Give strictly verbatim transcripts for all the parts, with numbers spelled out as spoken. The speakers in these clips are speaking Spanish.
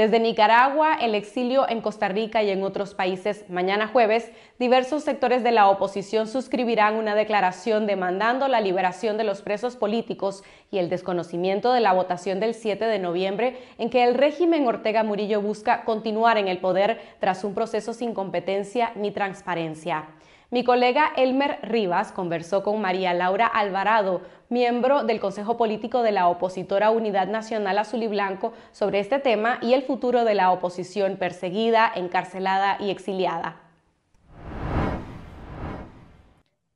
Desde Nicaragua, el exilio en Costa Rica y en otros países, mañana jueves, diversos sectores de la oposición suscribirán una declaración demandando la liberación de los presos políticos y el desconocimiento de la votación del siete de noviembre en que el régimen Ortega Murillo busca continuar en el poder tras un proceso sin competencia ni transparencia. Mi colega Elmer Rivas conversó con María Laura Alvarado, miembro del Consejo Político de la opositora Unidad Nacional Azul y Blanco, sobre este tema y el futuro de la oposición perseguida, encarcelada y exiliada.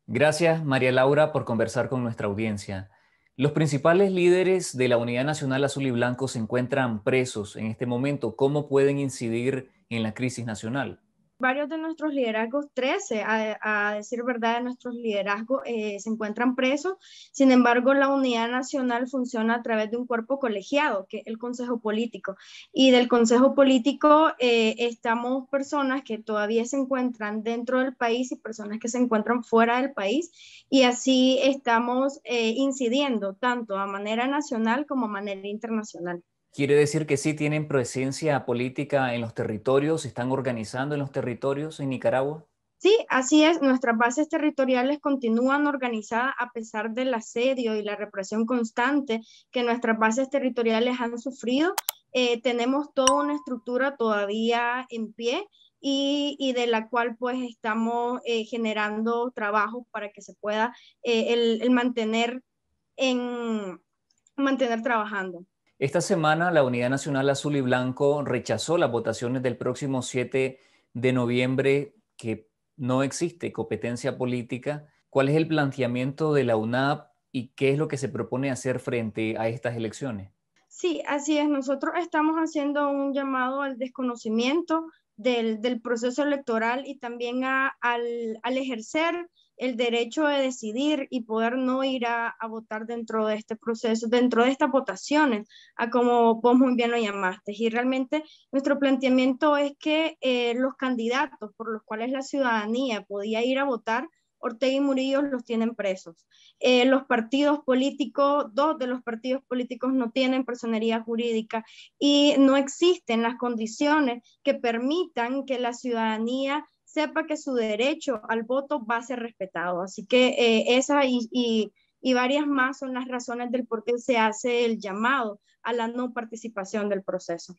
Gracias, María Laura, por conversar con nuestra audiencia. Los principales líderes de la Unidad Nacional Azul y Blanco se encuentran presos en este momento. ¿Cómo pueden incidir en la crisis nacional? Varios de nuestros liderazgos, trece, a, a decir verdad, de nuestros liderazgos eh, se encuentran presos. Sin embargo, la Unidad Nacional funciona a través de un cuerpo colegiado, que es el Consejo Político. Y del Consejo Político eh, estamos personas que todavía se encuentran dentro del país y personas que se encuentran fuera del país. Y así estamos eh, incidiendo tanto a manera nacional como a manera internacional. ¿Quiere decir que sí tienen presencia política en los territorios? ¿Se están organizando en los territorios en Nicaragua? Sí, así es. Nuestras bases territoriales continúan organizadas a pesar del asedio y la represión constante que nuestras bases territoriales han sufrido. Eh, tenemos toda una estructura todavía en pie y, y de la cual pues estamos eh, generando trabajos para que se pueda eh, el, el mantener, en, mantener trabajando. Esta semana la Unidad Nacional Azul y Blanco rechazó las votaciones del próximo siete de noviembre, que no existe competencia política. ¿Cuál es el planteamiento de la U N A P y qué es lo que se propone hacer frente a estas elecciones? Sí, así es. Nosotros estamos haciendo un llamado al desconocimiento del, del proceso electoral y también a, al, al ejercer el derecho de decidir y poder no ir a, a votar dentro de este proceso, dentro de estas votaciones, a como vos muy bien lo llamaste. Y realmente nuestro planteamiento es que eh, los candidatos por los cuales la ciudadanía podía ir a votar, Ortega y Murillo los tienen presos. Eh, los partidos políticos, dos de los partidos políticos no tienen personería jurídica y no existen las condiciones que permitan que la ciudadanía sepa que su derecho al voto va a ser respetado. Así que eh, esa y, y, y varias más son las razones del por qué se hace el llamado a la no participación del proceso.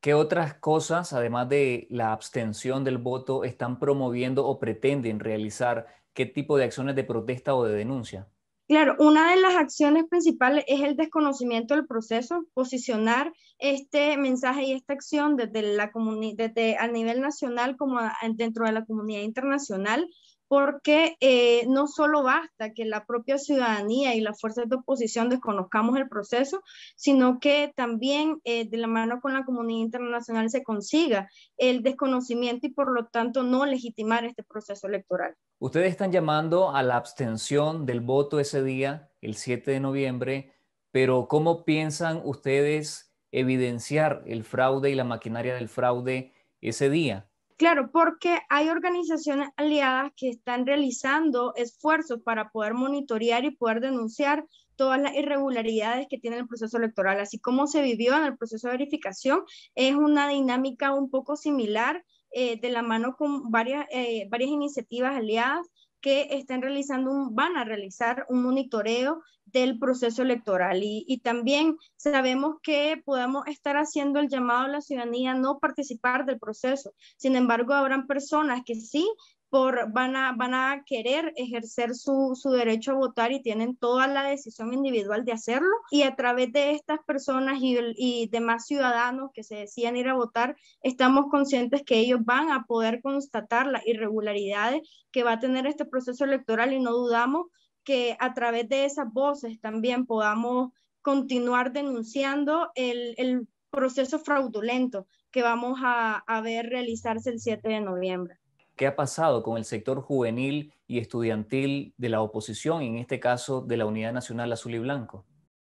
¿Qué otras cosas, además de la abstención del voto, están promoviendo o pretenden realizar? ¿Qué tipo de acciones de protesta o de denuncia? Claro, una de las acciones principales es el desconocimiento del proceso, posicionar este mensaje y esta acción desde la desde a nivel nacional como a, dentro de la comunidad internacional, porque eh, no solo basta que la propia ciudadanía y las fuerzas de oposición desconozcamos el proceso, sino que también eh, de la mano con la comunidad internacional se consiga el desconocimiento y por lo tanto no legitimar este proceso electoral. Ustedes están llamando a la abstención del voto ese día, el siete de noviembre, pero ¿cómo piensan ustedes evidenciar el fraude y la maquinaria del fraude ese día? Claro, porque hay organizaciones aliadas que están realizando esfuerzos para poder monitorear y poder denunciar todas las irregularidades que tiene el proceso electoral. Así como se vivió en el proceso de verificación, es una dinámica un poco similar, Eh, de la mano con varias, eh, varias iniciativas aliadas que están realizando un, van a realizar un monitoreo del proceso electoral y, y también sabemos que podemos estar haciendo el llamado a la ciudadanía a no participar del proceso. Sin embargo, habrán personas que sí por, van, a, van a querer ejercer su, su derecho a votar y tienen toda la decisión individual de hacerlo, y a través de estas personas y, y demás ciudadanos que se decían ir a votar, estamos conscientes que ellos van a poder constatar las irregularidades que va a tener este proceso electoral y no dudamos que a través de esas voces también podamos continuar denunciando el, el proceso fraudulento que vamos a, a ver realizarse el siete de noviembre. ¿Qué ha pasado con el sector juvenil y estudiantil de la oposición, en este caso de la Unidad Nacional Azul y Blanco?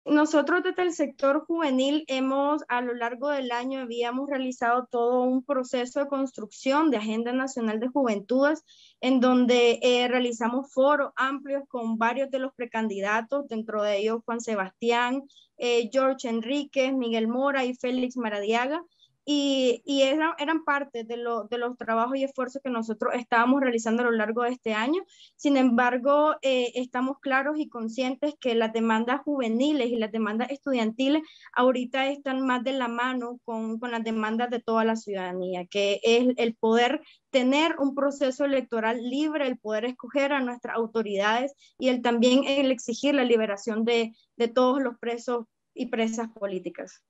Nosotros desde el sector juvenil hemos, a lo largo del año, habíamos realizado todo un proceso de construcción de Agenda Nacional de Juventudes, en donde eh, realizamos foros amplios con varios de los precandidatos, dentro de ellos Juan Sebastián, eh, George Enríquez, Miguel Mora y Félix Maradiaga, y, y eran, eran parte de, lo, de los trabajos y esfuerzos que nosotros estábamos realizando a lo largo de este año. Sin embargo, eh, estamos claros y conscientes que las demandas juveniles y las demandas estudiantiles ahorita están más de la mano con, con las demandas de toda la ciudadanía, que es el poder tener un proceso electoral libre, el poder escoger a nuestras autoridades y el también el exigir la liberación de, de todos los presos y presas políticas.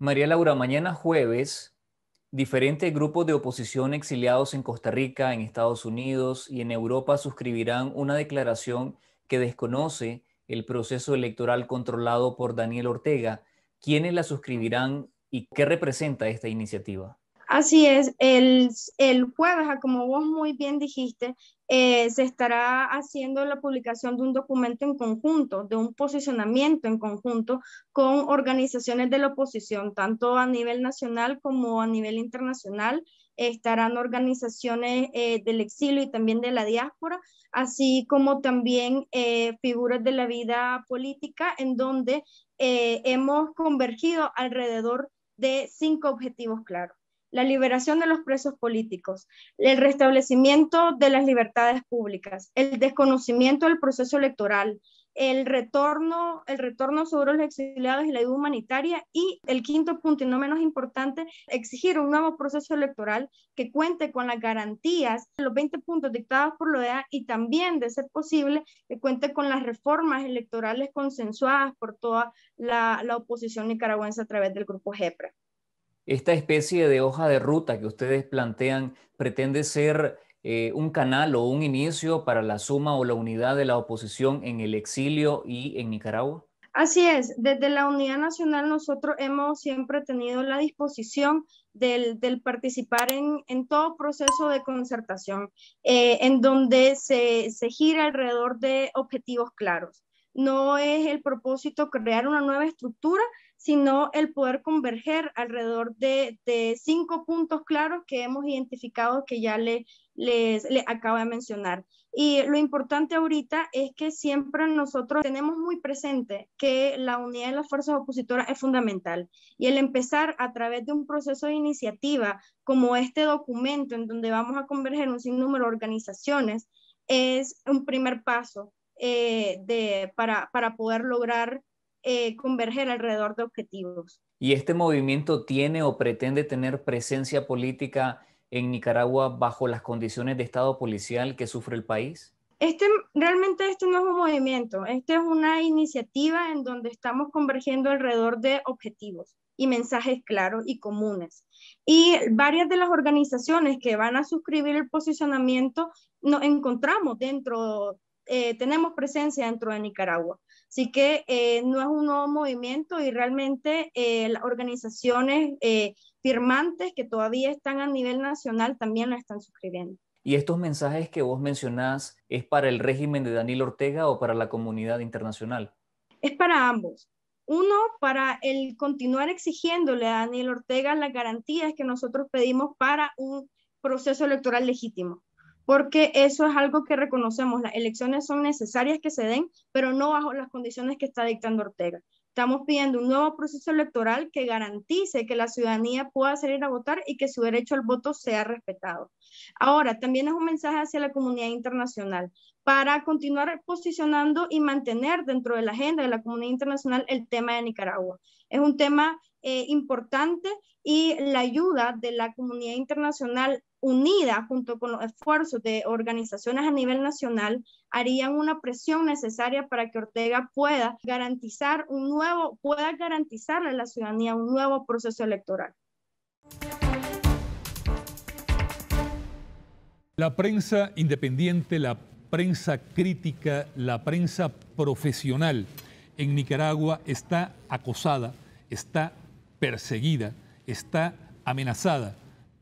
María Laura, mañana jueves, diferentes grupos de oposición exiliados en Costa Rica, en Estados Unidos y en Europa suscribirán una declaración que desconoce el proceso electoral controlado por Daniel Ortega. ¿Quiénes la suscribirán y qué representa esta iniciativa? Así es, el, el jueves, como vos muy bien dijiste, eh, se estará haciendo la publicación de un documento en conjunto, de un posicionamiento en conjunto con organizaciones de la oposición, tanto a nivel nacional como a nivel internacional. Estarán organizaciones eh, del exilio y también de la diáspora, así como también eh, figuras de la vida política, en donde eh, hemos convergido alrededor de cinco objetivos claros: la liberación de los presos políticos, el restablecimiento de las libertades públicas, el desconocimiento del proceso electoral, el retorno, el retorno sobre los exiliados y la ayuda humanitaria, y el quinto punto, y no menos importante, exigir un nuevo proceso electoral que cuente con las garantías, los veinte puntos dictados por la O E A, y también, de ser posible, que cuente con las reformas electorales consensuadas por toda la, la oposición nicaragüense a través del grupo GEPRA. Esta especie de hoja de ruta que ustedes plantean pretende ser eh, un canal o un inicio para la suma o la unidad de la oposición en el exilio y en Nicaragua. Así es, desde la Unidad Nacional nosotros hemos siempre tenido la disposición del, del participar en, en todo proceso de concertación, eh, en donde se, se gira alrededor de objetivos claros. No es el propósito crear una nueva estructura, sino el poder converger alrededor de, de cinco puntos claros que hemos identificado, que ya le, les, les acabo de mencionar. Y lo importante ahorita es que siempre nosotros tenemos muy presente que la unidad de las fuerzas opositoras es fundamental, y el empezar a través de un proceso de iniciativa como este documento, en donde vamos a converger un sinnúmero de organizaciones, es un primer paso eh, de, para, para poder lograr Eh, converger alrededor de objetivos. ¿Y este movimiento tiene o pretende tener presencia política en Nicaragua bajo las condiciones de estado policial que sufre el país? Este, realmente este no es un movimiento, esta es una iniciativa en donde estamos convergiendo alrededor de objetivos y mensajes claros y comunes. Y varias de las organizaciones que van a suscribir el posicionamiento nos encontramos dentro, eh, tenemos presencia dentro de Nicaragua. Así que eh, no es un nuevo movimiento, y realmente eh, las organizaciones eh, firmantes que todavía están a nivel nacional también la están suscribiendo. ¿Y estos mensajes que vos mencionás es para el régimen de Daniel Ortega o para la comunidad internacional? Es para ambos. Uno, para el continuar exigiéndole a Daniel Ortega las garantías que nosotros pedimos para un proceso electoral legítimo, porque eso es algo que reconocemos. Las elecciones son necesarias que se den, pero no bajo las condiciones que está dictando Ortega. Estamos pidiendo un nuevo proceso electoral que garantice que la ciudadanía pueda salir a votar y que su derecho al voto sea respetado. Ahora, también es un mensaje hacia la comunidad internacional para continuar posicionando y mantener dentro de la agenda de la comunidad internacional el tema de Nicaragua. Es un tema eh, importante, y la ayuda de la comunidad internacional unida junto con los esfuerzos de organizaciones a nivel nacional harían una presión necesaria para que Ortega pueda garantizar un nuevo, pueda garantizarle a la ciudadanía un nuevo proceso electoral. La prensa independiente, la prensa crítica, la prensa profesional en Nicaragua está acosada, está perseguida, está amenazada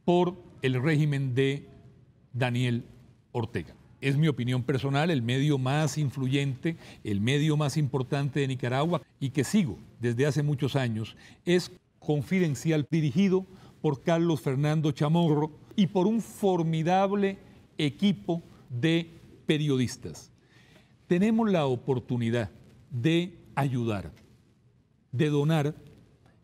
por el régimen de Daniel Ortega. Es mi opinión personal, el medio más influyente, el medio más importante de Nicaragua, y que sigo desde hace muchos años, es Confidencial, dirigido por Carlos Fernando Chamorro y por un formidable equipo de periodistas. Tenemos la oportunidad de ayudar, de donar,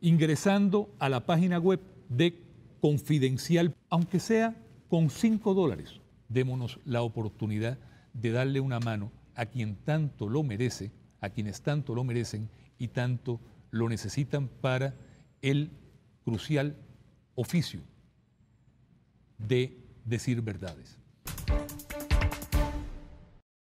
ingresando a la página web de Confidencial. Confidencial, aunque sea con cinco dólares. Démonos la oportunidad de darle una mano a quien tanto lo merece, a quienes tanto lo merecen y tanto lo necesitan para el crucial oficio de decir verdades.